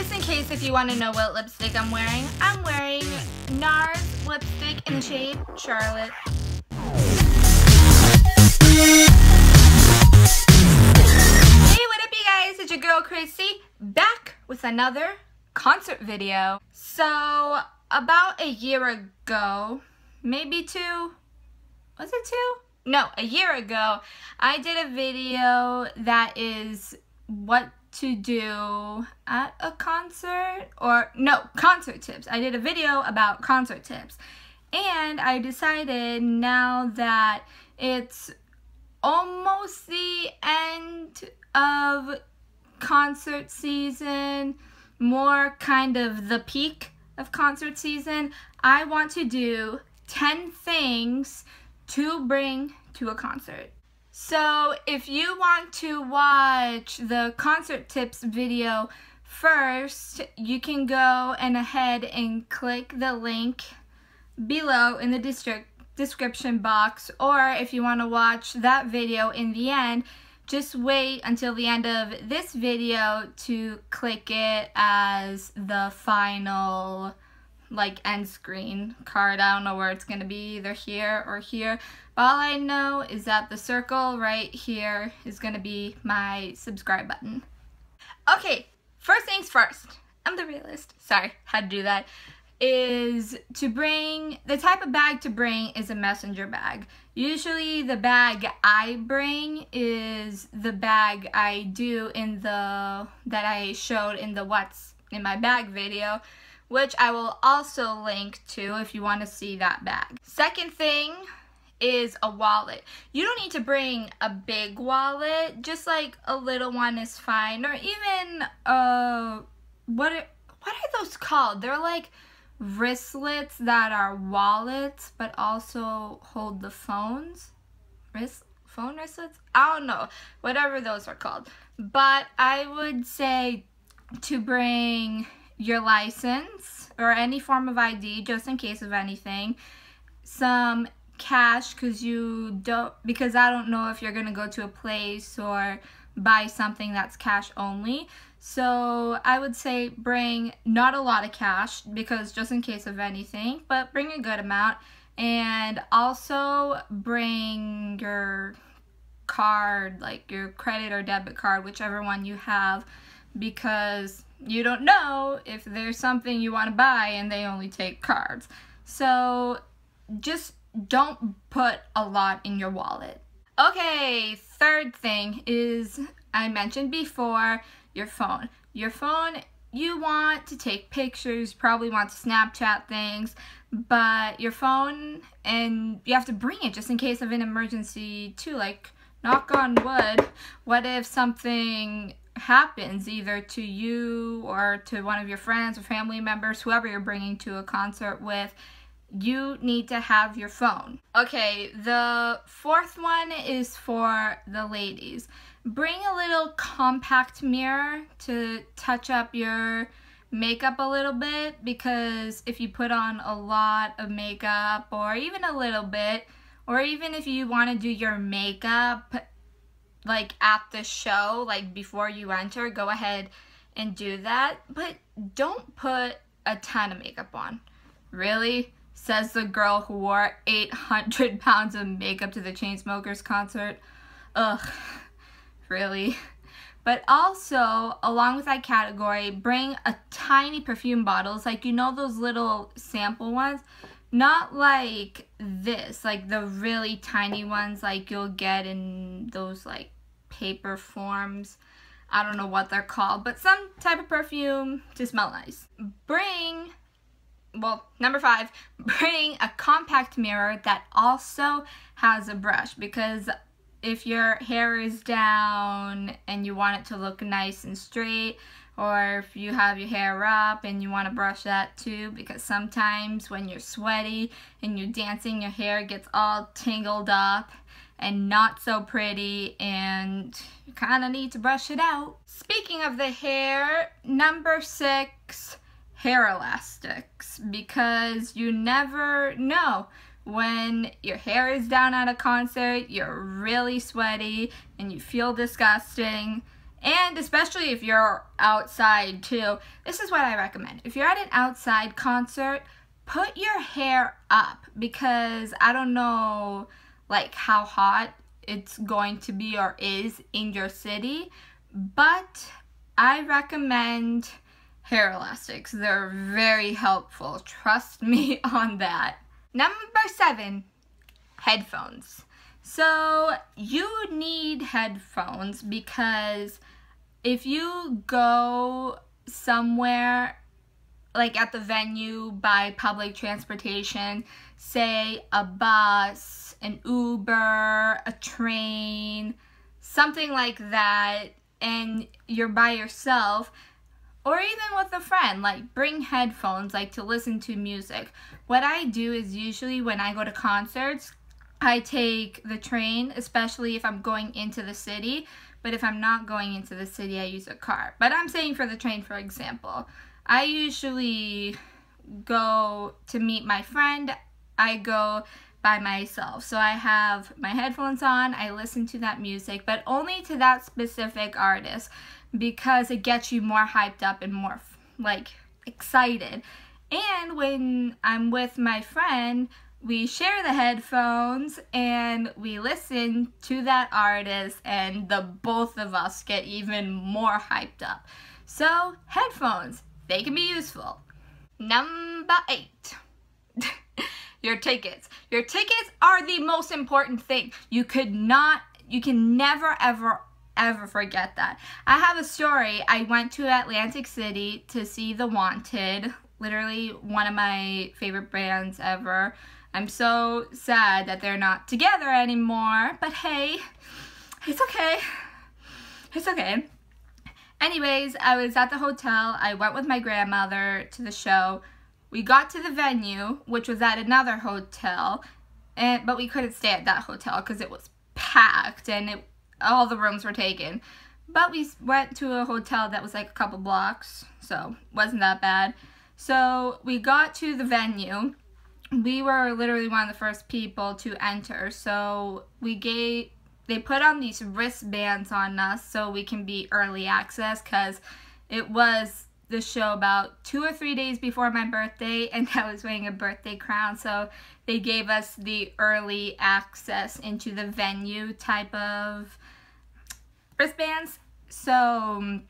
Just in case if you want to know what lipstick I'm wearing NARS lipstick in the shade Charlotte. Hey, what up you guys? It's your girl Chrissy back with another concert video. So about a year ago, maybe two, was it two? No, a year ago, I did a video that is what to do at a concert, or no, concert tips. I did a video about concert tips, and I decided now that it's almost the end of concert season, more kind of the peak of concert season, I want to do 10 things to bring to a concert. So if you want to watch the concert tips video first, you can go and ahead and click the link below in the description box, or if you want to watch that video in the end, just wait until the end of this video to click it as the final like end screen card. I don't know where it's gonna be, either here or here, but all I know is that the circle right here is gonna be my subscribe button. Okay, first things first, I'm the realist, sorry, had to do that, is to bring, the type of bag to bring is a messenger bag. Usually the bag I bring is the bag I do in the, that I showed in the what's in my bag video, which I will also link to if you want to see that bag. Second thing is a wallet. You don't need to bring a big wallet, just like a little one is fine, or even what are those called? They're like wristlets that are wallets but also hold the phones. Phone wristlets? I don't know, whatever those are called. But I would say to bring your license or any form of ID just in case of anything, some cash because I don't know if you're gonna go to a place or buy something that's cash only, so I would say bring not a lot of cash because just in case of anything, but bring a good amount, and also bring your card, like your credit or debit card, whichever one you have, because you don't know if there's something you want to buy and they only take cards. So just don't put a lot in your wallet. Okay, third thing is, I mentioned before, your phone. Your phone, you want to take pictures, probably want to Snapchat things, but your phone, and you have to bring it just in case of an emergency too, like knock on wood, what if something happens either to you or to one of your friends or family members, whoever you're bringing to a concert with, you need to have your phone. Okay, the fourth one is for the ladies. Bring a little compact mirror to touch up your makeup a little bit, because if you put on a lot of makeup, or even a little bit, or even if you want to do your makeup like at the show, like before you enter, go ahead and do that, but don't put a ton of makeup on. Really? Says the girl who wore 800 pounds of makeup to the Chainsmokers concert. Ugh, really? But also, along with that category, bring a tiny perfume bottles, like you know those little sample ones? Not like this, like the really tiny ones like you'll get in those like paper forms. I don't know what they're called, but some type of perfume to smell nice. Bring, well, number five, bring a compact mirror that also has a brush, because if your hair is down and you want it to look nice and straight, or if you have your hair up and you want to brush that too, because sometimes when you're sweaty and you're dancing, your hair gets all tangled up and not so pretty, and you kind of need to brush it out. Speaking of the hair, number six, hair elastics, because you never know. When your hair is down at a concert, you're really sweaty and you feel disgusting, And especially if you're outside too, this is what I recommend. If you're at an outside concert, put your hair up, because I don't know like how hot it's going to be or is in your city, but I recommend hair elastics. They're very helpful. Trust me on that. Number 7, headphones. So you need headphones because if you go somewhere like at the venue by public transportation, say a bus, an Uber, a train, something like that, and you're by yourself or even with a friend, like bring headphones like to listen to music. What I do is usually when I go to concerts, I take the train, especially if I'm going into the city, but if I'm not going into the city, I use a car. But I'm saying for the train, for example, I usually go to meet my friend, I go by myself. So I have my headphones on, I listen to that music, but only to that specific artist because it gets you more hyped up and more like excited. And when I'm with my friend, we share the headphones and we listen to that artist, and the both of us get even more hyped up. So headphones, they can be useful. Number 8, your tickets. Your tickets are the most important thing. You can never, ever, ever forget that. I have a story. I went to Atlantic City to see The Wanted, literally one of my favorite bands ever. I'm so sad that they're not together anymore, but hey, it's okay. It's okay. Anyways, I was at the hotel. I went with my grandmother to the show. We got to the venue, which was at another hotel, but we couldn't stay at that hotel because it was packed and all the rooms were taken. But we went to a hotel that was like a couple blocks, so wasn't that bad. So we got to the venue. We were literally one of the first people to enter, so they put on these wristbands on us so we can be early access, because it was the show about 2 or 3 days before my birthday, and I was wearing a birthday crown, so they gave us the early access into the venue type of wristbands. So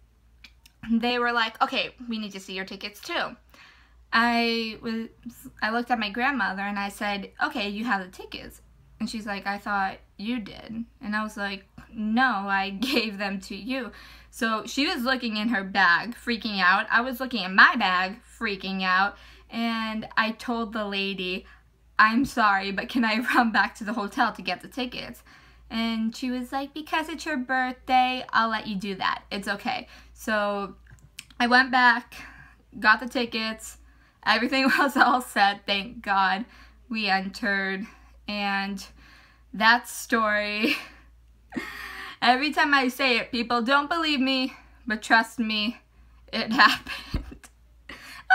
they were like, okay, we need to see your tickets too. I looked at my grandmother and I said, okay, you have the tickets. And she's like, I thought you did. And I was like, no, I gave them to you. So she was looking in her bag, freaking out. I was looking in my bag, freaking out. And I told the lady, I'm sorry, but can I run back to the hotel to get the tickets? And she was like, because it's your birthday, I'll let you do that. It's okay. So I went back, got the tickets. Everything was all set, thank God. We entered, and that story, every time I say it, people don't believe me, but trust me, it happened.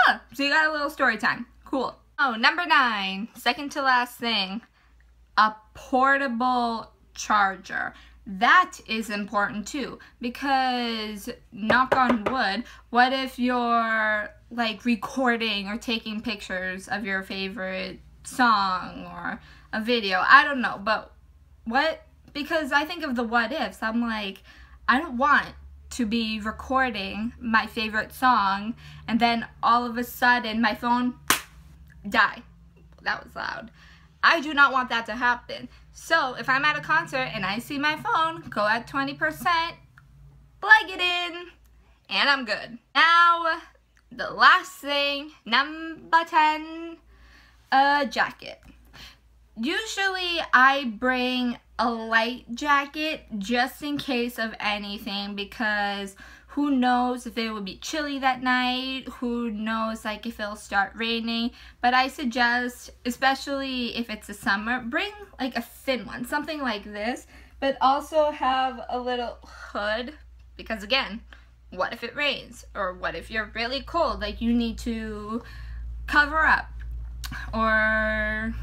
Oh, so you got a little story time. Cool. Oh, number 9, second to last thing, a portable charger. That is important too, because knock on wood, what if you're like recording or taking pictures of your favorite song or a video? I don't know, but what, because I think of the what ifs. I'm like, I don't want to be recording my favorite song and then all of a sudden my phone die. That was loud. I do not want that to happen. So if I'm at a concert and I see my phone go at 20%, plug it in, and I'm good. Now, the last thing, number 10, a jacket. Usually I bring a light jacket just in case of anything, because who knows if it will be chilly that night, who knows like if it'll start raining. But I suggest, especially if it's the summer, bring like a thin one, something like this, but also have a little hood, because again, what if it rains, or what if you're really cold, like you need to cover up. Or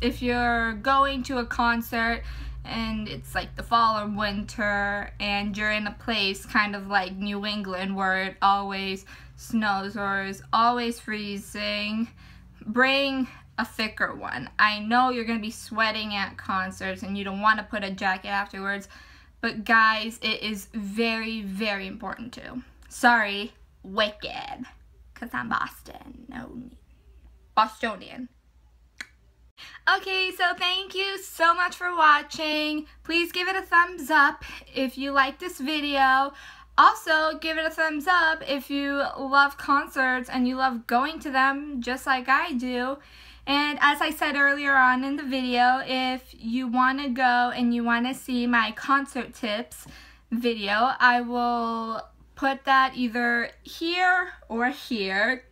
if you're going to a concert and it's like the fall or winter, and you're in a place kind of like New England where it always snows or is always freezing, bring a thicker one. I know you're going to be sweating at concerts and you don't want to put a jacket afterwards, but guys, it is very, very important too. Sorry, wicked, because I'm Bostonian. Okay, so thank you so much for watching. Please give it a thumbs up if you like this video. Also, give it a thumbs up if you love concerts and you love going to them just like I do. And as I said earlier on in the video, if you want to go and you want to see my concert tips video, I will put that either here or here.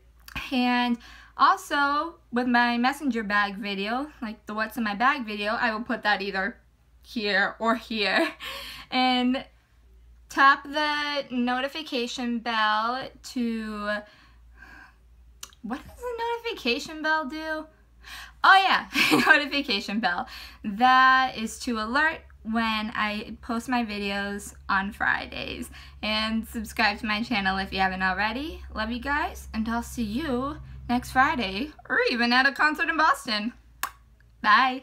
And also, with my messenger bag video, like the what's in my bag video, I will put that either here or here. And tap the notification bell to... What does the notification bell do? Oh yeah, notification bell. That is to alert when I post my videos on Fridays. And subscribe to my channel if you haven't already. Love you guys, and I'll see you next Friday, or even at a concert in Boston. Bye!